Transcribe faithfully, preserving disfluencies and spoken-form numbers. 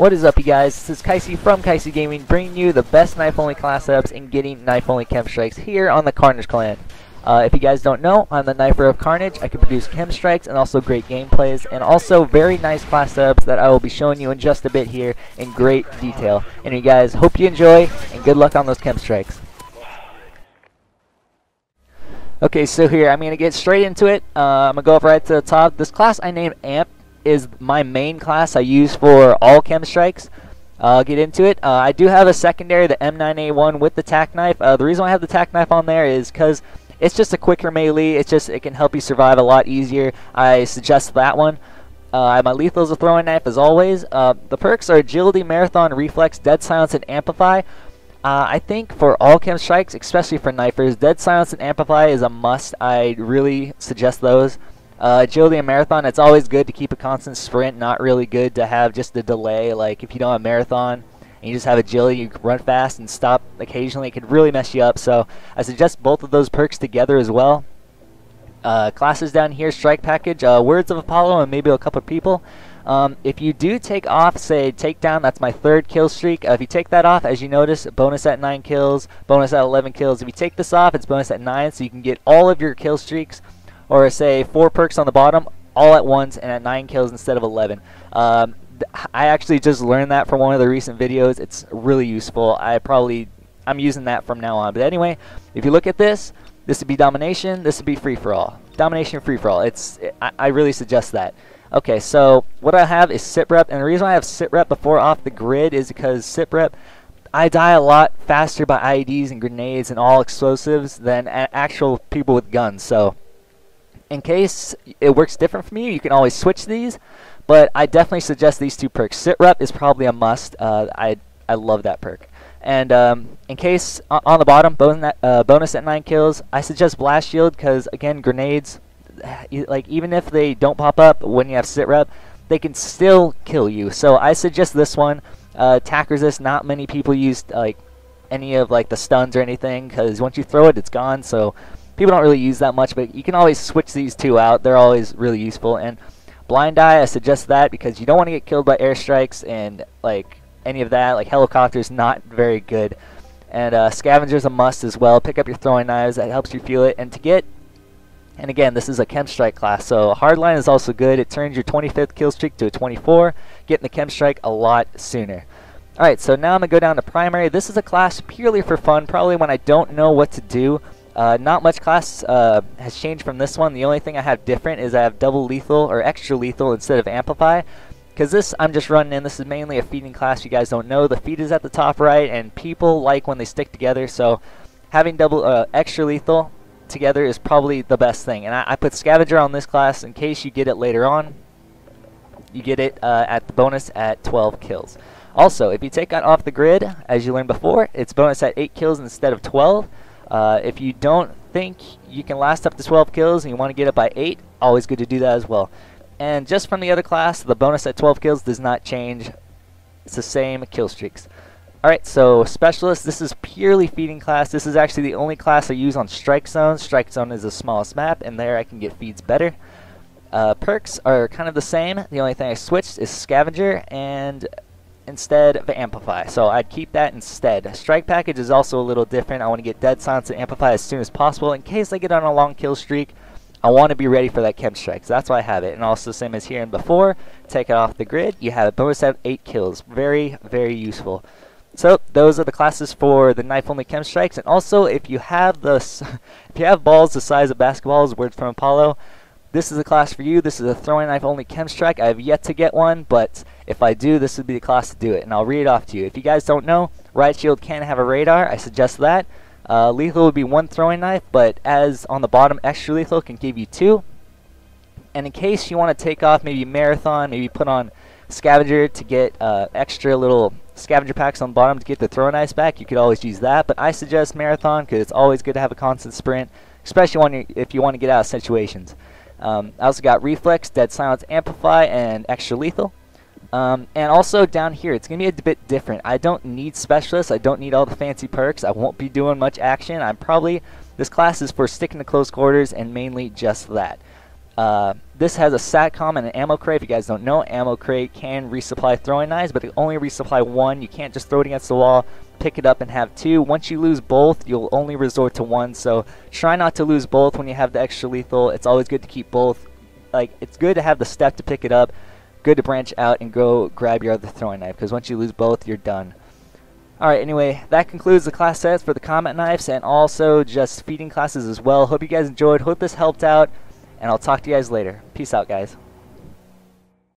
What is up, you guys? This is Kyci from Kyci Gaming, bringing you the best knife-only class setups and getting knife-only chem strikes here on the Carnage Clan. Uh, if you guys don't know, I'm the Knifer of Carnage. I can produce chem strikes and also great gameplays, and also very nice class setups that I will be showing you in just a bit here in great detail. And you guys, hope you enjoy, and good luck on those chem strikes. Okay, so here, I'm going to get straight into it. Uh, I'm going to go up right to the top. This class I named Amp. Is my main class I use for all chem strikes. Uh, I'll get into it. Uh, I do have a secondary, the M nine A one with the tac knife. Uh, the reason why I have the tac knife on there is because it's just a quicker melee. It's just it can help you survive a lot easier. I suggest that one. Uh, my lethal is a throwing knife as always. Uh, the perks are agility, marathon, reflex, dead silence, and amplify. Uh, I think for all chem strikes, especially for knifers, dead silence and amplify is a must. I really suggest those. Uh, agility and marathon, it's always good to keep a constant sprint, not really good to have just a delay. Like if you don't have marathon and you just have agility, you run fast and stop occasionally, it could really mess you up. So I suggest both of those perks together as well. Uh, classes down here, strike package, uh, Words of Apollo and maybe a couple of people. Um, if you do take off, say takedown, that's my third kill streak. Uh, if you take that off, as you notice, bonus at nine kills, bonus at eleven kills. If you take this off, it's bonus at nine, so you can get all of your kill streaks, or say four perks on the bottom all at once and at nine kills instead of eleven. Um, I actually just learned that from one of the recent videos. It's really useful. I probably, I'm using that from now on. But anyway, if you look at this, this would be domination, this would be free-for-all. Domination free-for-all, it's, I, I really suggest that. Okay, so what I have is sit rep, and the reason I have sit rep before off the grid is because sit rep, I die a lot faster by I E Ds and grenades and all explosives than actual people with guns, so in case it works different for you, you can always switch these, but I definitely suggest these two perks. Sit rep is probably a must. Uh, I I love that perk. And um, in case on the bottom, bonus, uh, bonus at nine kills. I suggest blast shield because again, grenades, like even if they don't pop up when you have sit rep, they can still kill you. So I suggest this one. Uh, tac resist. Not many people use like any of like the stuns or anything because once you throw it, it's gone. So people don't really use that much, but you can always switch these two out. They're always really useful. And blind eye, I suggest that because you don't want to get killed by airstrikes and like any of that. Like helicopters, not very good. And uh, scavenger's a must as well. Pick up your throwing knives. That helps you feel it. And to get, and again, this is a chem strike class, so hardline is also good. It turns your twenty-fifth kill streak to a twenty-four, getting the chem strike a lot sooner. All right, so now I'm gonna go down to primary. This is a class purely for fun, probably when I don't know what to do. Uh, not much class uh, has changed from this one. The only thing I have different is I have double lethal or extra lethal instead of amplify. Because this I'm just running in. This is mainly a feeding class. You guys don't know. The feed is at the top right, and people like when they stick together. So having double uh, extra lethal together is probably the best thing. And I, I put scavenger on this class in case you get it later on. You get it uh, at the bonus at twelve kills. Also, if you take that off the grid, as you learned before, it's bonus at eight kills instead of twelve. Uh, if you don't think you can last up to twelve kills and you want to get it by eight, always good to do that as well. And just from the other class, the bonus at twelve kills does not change. It's the same kill streaks. Alright, so specialist, this is purely feeding class. This is actually the only class I use on strike zone. Strike zone is the smallest map, and there I can get feeds better. Uh, perks are kind of the same. The only thing I switched is scavenger and instead of amplify, so I'd keep that instead. Strike package is also a little different. I want to get dead silence and amplify as soon as possible in case I get on a long kill streak. I want to be ready for that chem strike, so that's why I have it. And also same as here and before, take it off the grid, you have a bonus at eight kills. Very, very useful. So those are the classes for the knife only chem strikes. And also if you have the if you have balls the size of basketballs, words from Apollo, this is a class for you. This is a throwing knife only chem strike. I have yet to get one, but if I do, this would be the class to do it. And I'll read it off to you. If you guys don't know, Riot Shield can have a radar. I suggest that. Uh, lethal would be one throwing knife, but as on the bottom, extra lethal can give you two. And in case you want to take off maybe marathon, maybe put on scavenger to get uh, extra little scavenger packs on the bottom to get the throwing knives back, you could always use that. But I suggest marathon because it's always good to have a constant sprint, especially when you, if you want to get out of situations. Um, I also got reflex, dead silence, amplify, and extra lethal. Um, and also down here, it's going to be a bit different. I don't need specialists. I don't need all the fancy perks. I won't be doing much action. I'm probably, this class is for sticking to close quarters and mainly just that. Uh, This has a satcom and an ammo crate. If you guys don't know, ammo crate can resupply throwing knives, but they only resupply one. You can't just throw it against the wall, pick it up, and have two. Once you lose both, you'll only resort to one. So try not to lose both when you have the extra lethal. It's always good to keep both. Like, it's good to have the step to pick it up, good to branch out and go grab your other throwing knife, because once you lose both, you're done. Alright, anyway, that concludes the class sets for the combat knives and also just feeding classes as well. Hope you guys enjoyed, hope this helped out, and I'll talk to you guys later. Peace out, guys.